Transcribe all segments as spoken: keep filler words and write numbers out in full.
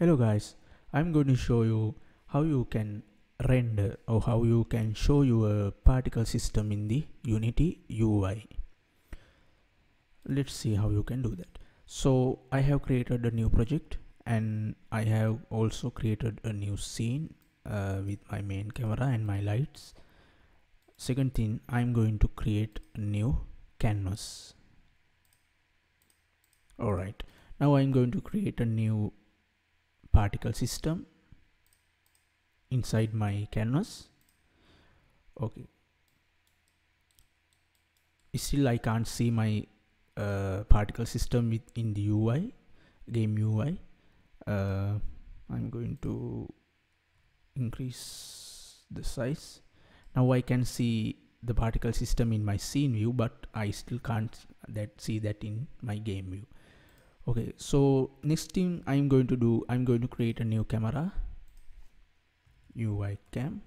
Hello guys, I'm going to show you how you can render or how you can show your particle system in the Unity U I. Let's see how you can do that. So I have created a new project and I have also created a new scene uh, with my main camera and my lights. Second thing, I'm going to create a new canvas. Alright, now I'm going to create a new particle system inside my canvas. Okay, still I can't see my uh, particle system within the U I, game U I. uh, I'm going to increase the size. Now I can see the particle system in my scene view, but I still can't that see that in my game view. Okay, so next thing I'm going to do, I'm going to create a new camera, U I cam.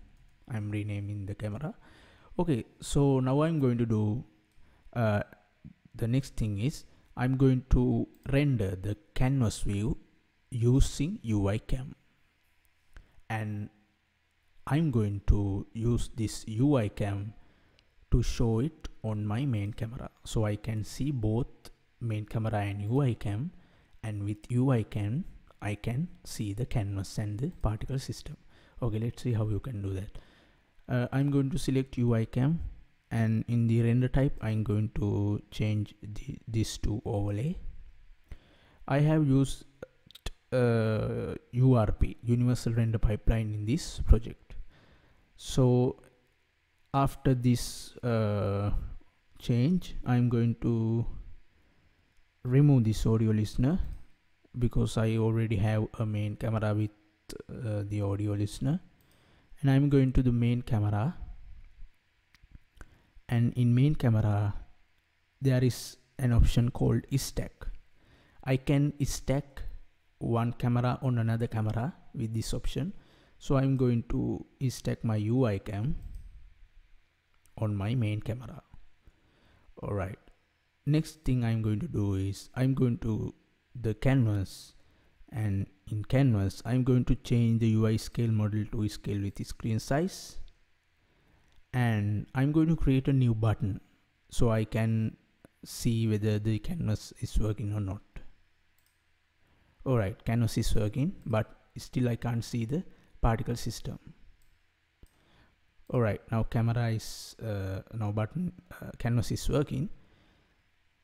I'm renaming the camera. Okay, so now I'm going to do, uh, the next thing is I'm going to render the canvas view using U I cam. And I'm going to use this U I cam to show it on my main camera. So I can see both main camera and U I cam, and with U I cam I can see the canvas and the particle system. Okay, let's see how you can do that. uh, I'm going to select U I cam, and in the render type I'm going to change the, this to overlay. I have used uh, U R P, universal render pipeline, in this project. So after this uh, change, I'm going to remove this audio listener because I already have a main camera with uh, the audio listener, and I'm going to the main camera, and in main camera there is an option called stack. I can stack one camera on another camera with this option. So I'm going to stack my U I cam on my main camera. Alright, next thing I'm going to do is I'm going to the canvas, and in canvas I'm going to change the U I scale model to scale with screen size, and I'm going to create a new button so I can see whether the canvas is working or not. Alright, canvas is working, but still I can't see the particle system. Alright, now camera is uh, now button uh, canvas is working.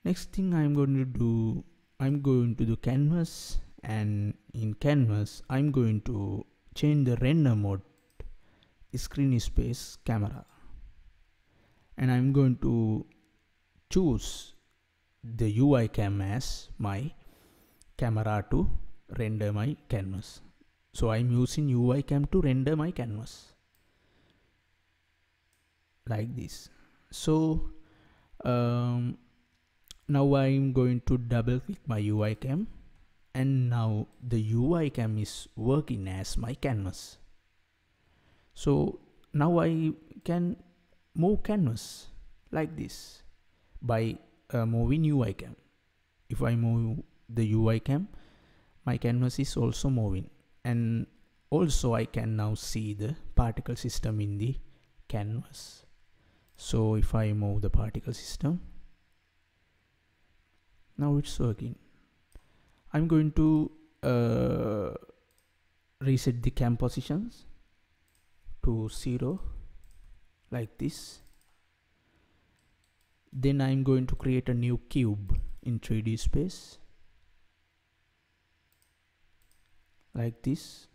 Next thing I'm going to do, I'm going to the canvas, and in canvas I'm going to change the render mode screen space camera, and I'm going to choose the U I cam as my camera to render my canvas. So I'm using U I cam to render my canvas like this. So um, now I'm going to double click my U I cam, and now the U I cam is working as my canvas. So now I can move canvas like this by uh, moving U I cam. If I move the U I cam, my canvas is also moving, and also I can now see the particle system in the canvas. So if I move the particle system, now it's working. I'm going to uh, reset the cam positions to zero like this. Then I'm going to create a new cube in three D space like this.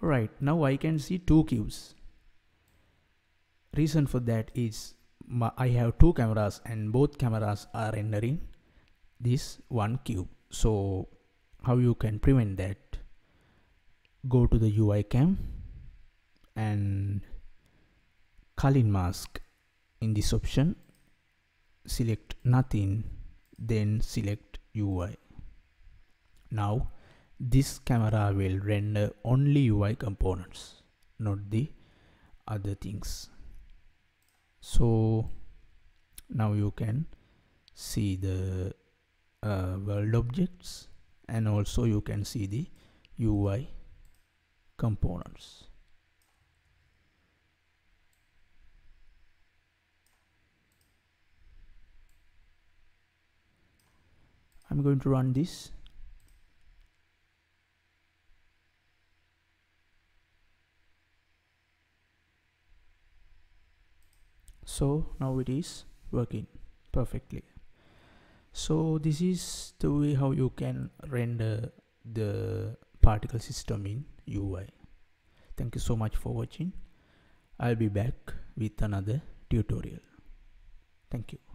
Right, now I can see two cubes. Reason for that is my, I have two cameras, and both cameras are rendering this one cube. So how you can prevent that? Go to the U I cam and Culling Mask. In this option, select nothing, then select U I. Now this camera will render only U I components, not the other things. So now you can see the uh, world objects, and also you can see the U I components. I'm going to run this. So now it is working perfectly. So this is the way how you can render the particle system in U I. Thank you so much for watching. I'll be back with another tutorial. Thank you.